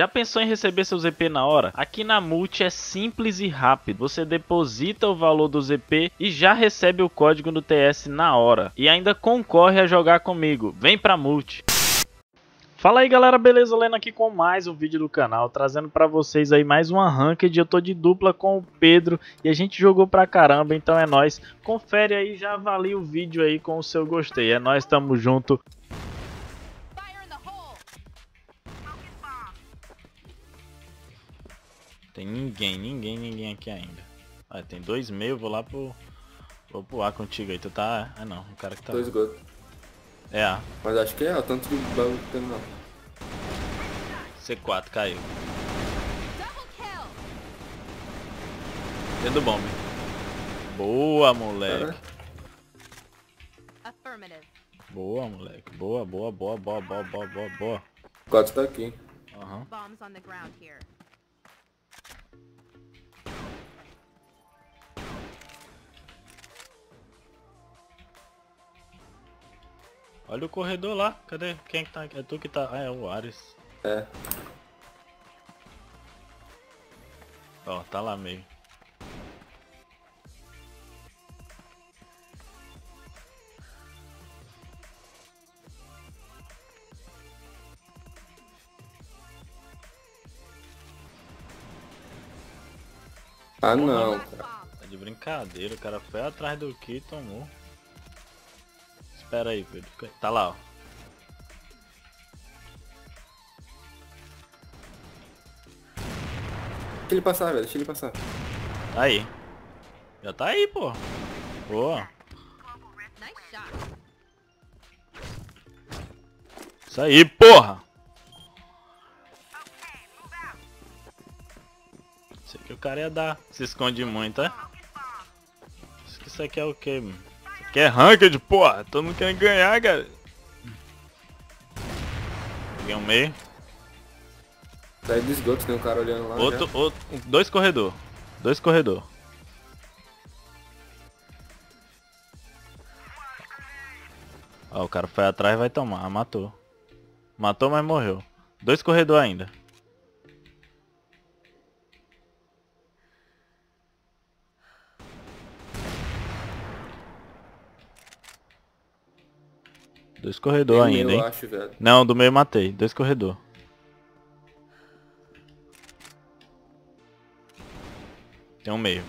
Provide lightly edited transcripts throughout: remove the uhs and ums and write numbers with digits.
Já pensou em receber seus EP na hora? Aqui na Multi é simples e rápido. Você deposita o valor dos EP e já recebe o código do TS na hora. E ainda concorre a jogar comigo. Vem pra Multi! Fala aí galera, beleza? Lennon aqui com mais um vídeo do canal, trazendo pra vocês aí mais uma ranked. Eu tô de dupla com o Pedro e a gente jogou pra caramba, então é nóis. Confere aí, já avalia o vídeo aí com o seu gostei. É nóis, tamo junto. Tem ninguém aqui ainda. Ah, tem 2 meio, vou lá pro... Vou pro A contigo aí, tu tá... Ah não, o cara que tá... 2 gols. É A. Mas acho que é A, tanto de bagulho que tem não. C4, caiu. Dentro do bombe. Boa, moleque. Boa, moleque. Boa. O 4 tá aqui. Aham. Olha o corredor lá, cadê? Quem que tá aqui? É tu que tá... Ah, é o Ares. É. Ó, tá lá meio. Ah não, cara. Tá de brincadeira, o cara foi atrás do que e tomou. Pera aí, Pedro. Tá lá, ó. Deixa ele passar, velho. Deixa ele passar. Tá aí. Já tá aí, pô. Boa. Isso aí, porra. Isso aqui o cara ia dar. Se esconde muito, é? Isso aqui é o quê, mano? Que é ranked, porra! Todo mundo quer ganhar, cara! Peguei um meio. Sai do esgoto, tem um cara olhando lá. Outro, 2 corredor. 2 corredor. Ó, o cara foi atrás e vai tomar. Matou. Matou, mas morreu. 2 corredor ainda. Dois corredor ainda, meu, hein? Acho, velho. Não, do meio matei. 2 corredor. Tem um meio.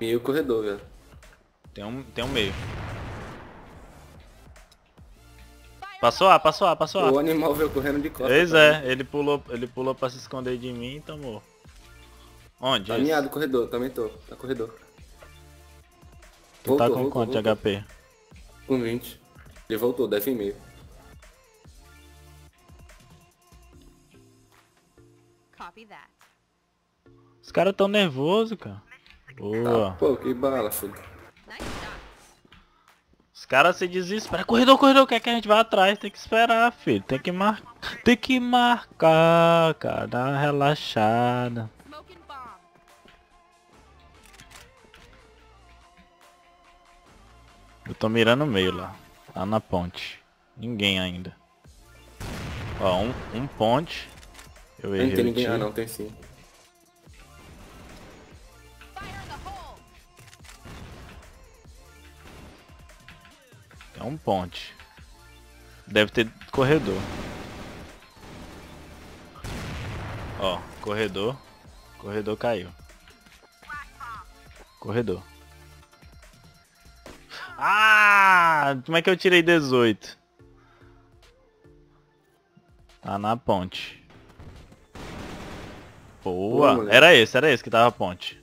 Meio corredor, velho. Tem um meio. Passou A. O animal veio correndo de costas. Pois é, também. Ele pulou pra se esconder de mim e tomou. Onde? Tá alinhado, corredor, também tô. Tá corredor. Tu voltou, tá com quanto de HP? Com 20. Ele voltou, 10,5. Os caras tão nervosos, cara. Boa. Tá, pô, que bala, filho. Os caras se desesperam. Corredor, quer que a gente vá atrás? Tem que esperar, filho. Tem que marcar, cara. Dá uma relaxada. Eu tô mirando o meio lá. Lá na ponte. Ninguém ainda. Ó, um ponte. Eu errei. Não tem ninguém. Ah, não, tem sim. É um ponte. Deve ter corredor. Ó, corredor. Corredor caiu. Corredor. Ah, como é que eu tirei 18? Tá na ponte. Boa. Pô, era esse que tava a ponte.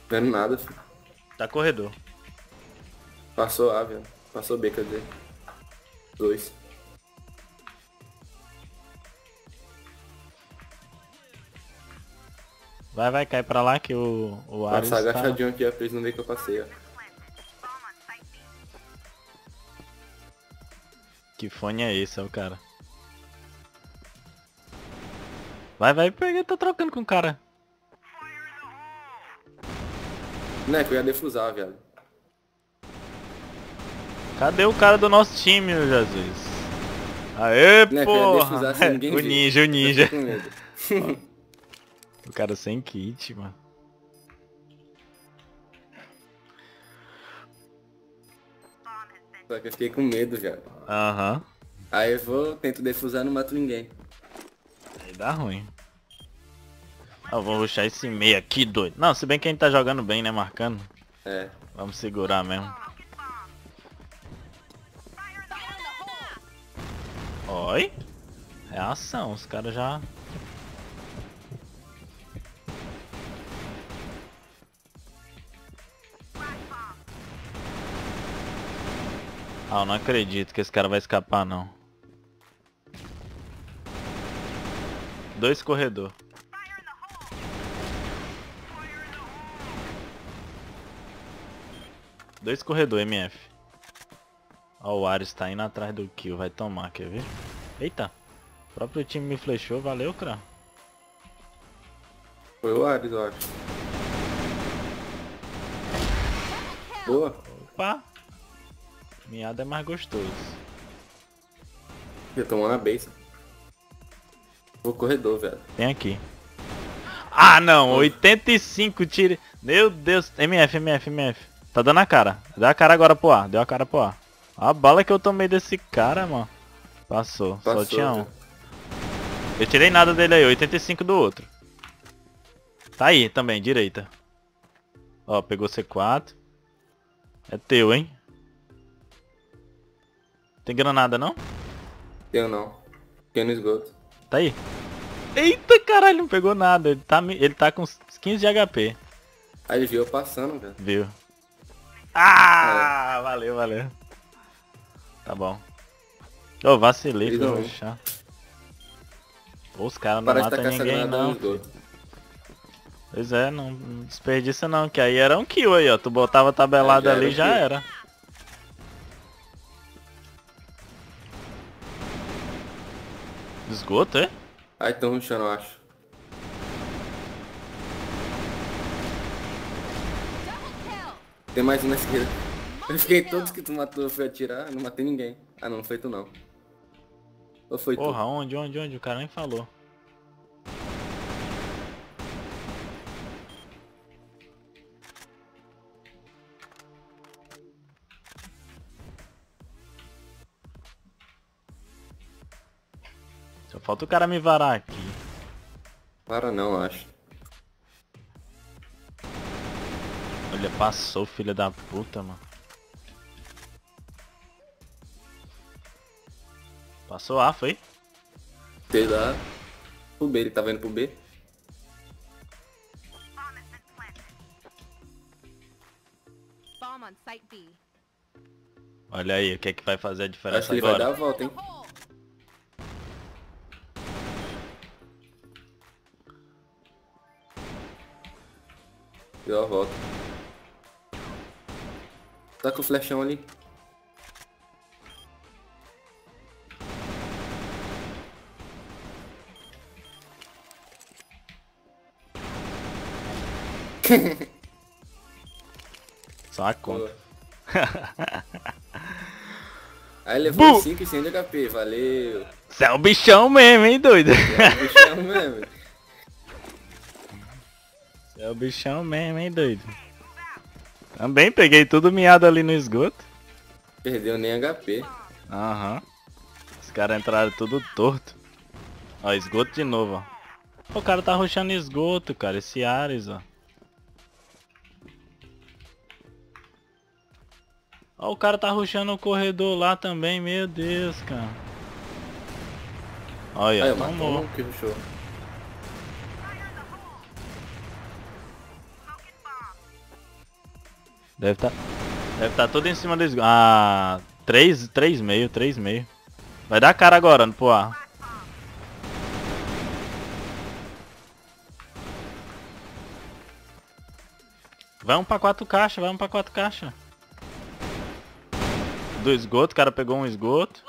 Não vendo nada, filho. Tá corredor. Passou A, velho. Passou B, cadê? 2. Vai, cai pra lá que o Ares tá... Nossa, agachadinho aqui, a fez no meio que eu passei, ó. Que fone é esse, ó, o cara? Vai, pega, tá trocando com o cara. Né, que eu ia defusar, velho. Cadê o cara do nosso time, meu Jesus? Aê, né, porra! O ninja, o ninja. O cara sem kit, mano. Só que eu fiquei com medo já. Aham. Aí eu vou, tento defusar, não mato ninguém. Aí dá ruim. Ah, vamos rushar esse meio aqui, doido. Não, se bem que a gente tá jogando bem, né, marcando. É. Vamos segurar mesmo. Oi? É a ação, os caras já... Ah, eu não acredito que esse cara vai escapar, não. Dois corredor. Dois corredor, MF. Ó, o Ares tá indo atrás do kill, vai tomar, quer ver? Eita, o próprio time me flechou, valeu, cara. Foi o Ares, eu acho. Boa. Opa. Miada é mais gostoso. Eu tô tomando a base. Vou corredor, velho. Tem aqui. Ah, não. 85 tire. Meu Deus. MF. Tá dando a cara. Dá a cara agora pro ar. Deu a cara pro ar. A bala que eu tomei desse cara, mano. Passou. Só tinha um. Eu tirei nada dele aí. 85 do outro. Tá aí também, direita. Ó, pegou C4. É teu, hein? Tem granada, não? Eu não. Fiquei no esgoto. Tá aí. Eita, caralho, não pegou nada. Ele tá com 15 de HP. Aí ele viu eu passando, velho. Viu. Ah, é. Valeu. Tá bom. Ô, vacilei pra deixar. Os caras não matam ninguém, não. Pois é, não desperdiça não, que aí era um kill aí, ó. Tu botava tabelada ali, já era. Esgoto, é? Aí tão rushando, eu acho. Tem mais um na esquerda. Eu fiquei todos que tu matou, eu fui atirar, não matei ninguém. Ah não, foi tu não. Ou foi tu? Porra, onde? O cara nem falou. Só falta o cara me varar aqui. Para não, eu acho. Olha, passou, filho da puta, mano. Passou A, foi? Sei lá. Pro B, ele tá vendo pro B. Olha aí, o que é que vai fazer a diferença agora? Acho que ele vai dar a volta, hein? Deu a volta. Tá com o flechão ali. Só a conta. Aí levou 5 e 100 de HP, valeu. Você é o bichão mesmo, hein, doido? É o bichão mesmo, hein, doido? Também peguei tudo miado ali no esgoto. Perdeu nem HP. Aham. Os caras entraram tudo torto. Ó, esgoto de novo, ó. O cara tá rushando esgoto, cara. Esse Ares, ó. Ó, o cara tá rushando o corredor lá também. Meu Deus, cara. Olha, tomou. Deve tá todo em cima do esgoto. Ah, 3,5. Vai dar a cara agora, pô. Vamos pra 4 caixas. Do esgoto, o cara pegou um esgoto.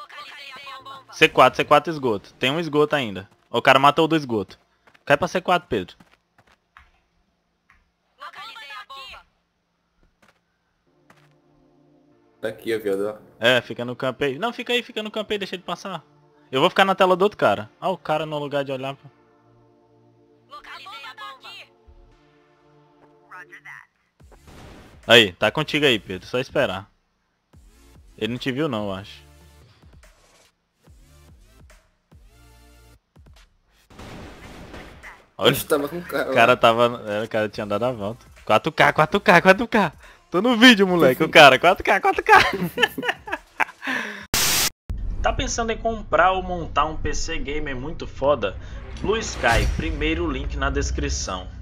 C4 esgoto. Tem um esgoto ainda. O cara matou o do esgoto. Cai pra C4, Pedro. Tá aqui, ó, viado. É, fica no campo aí. Não, fica aí, fica no campo aí, deixa ele passar. Eu vou ficar na tela do outro cara. Ah, o cara no lugar de olhar. Localizei a bomba. Roger that. Aí, tá contigo aí, Pedro. Só esperar. Ele não te viu não, eu acho. Olha, tava com o cara tava... É, o cara tinha dado a volta. 4K, 4K, 4K. Tô no vídeo, moleque. O cara, 4K, 4K. Tá pensando em comprar ou montar um PC gamer muito foda? Blue Sky, primeiro link na descrição.